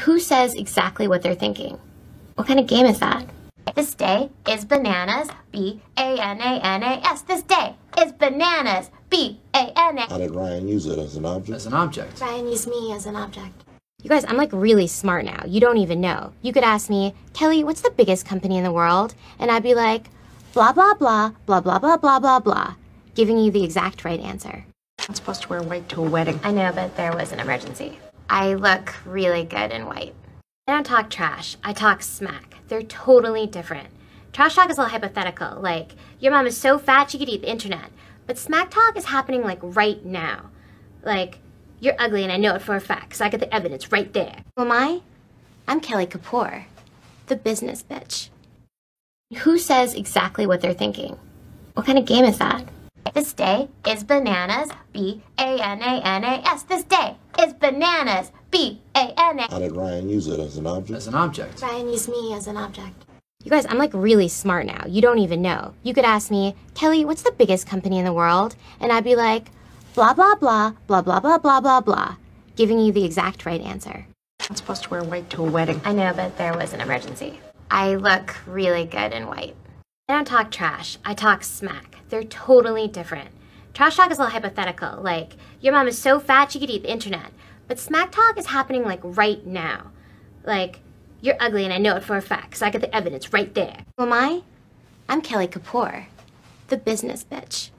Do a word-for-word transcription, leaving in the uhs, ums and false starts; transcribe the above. Who says exactly what they're thinking? What kind of game is that? This day is bananas, B A N A N A S. This day is bananas, B A N A. How did Ryan use it as an object? As an object. Ryan used me as an object. You guys, I'm like really smart now. You don't even know. You could ask me, Kelly, what's the biggest company in the world? And I'd be like, blah, blah, blah, blah, blah, blah, blah, blah, blah, giving you the exact right answer. I'm supposed to wear white to a wedding. I know, but there was an emergency. I look really good in white. I don't talk trash. I talk smack. They're totally different. Trash talk is all hypothetical, like, your mom is so fat she could eat the internet. But smack talk is happening, like, right now. Like, you're ugly and I know it for a fact, because I got the evidence right there. Who am I? I'm Kelly Kapoor, the business bitch. Who says exactly what they're thinking? What kind of game is that? This day is bananas, B A N A N A S. This day is bananas, B A N A. How did Ryan use it as an object? As an object. Ryan used me as an object. You guys, I'm like really smart now. You don't even know. You could ask me, Kelly, what's the biggest company in the world? And I'd be like, blah, blah, blah, blah, blah, blah, blah, blah, blah, giving you the exact right answer. I'm supposed to wear white to a wedding. I know, but there was an emergency. I look really good in white. I don't talk trash. I talk smack. They're totally different. Trash talk is all hypothetical, like, your mom is so fat she could eat the internet. But smack talk is happening, like, right now. Like, you're ugly and I know it for a fact, because I got the evidence right there. Who am I? I'm Kelly Kapoor, the business bitch.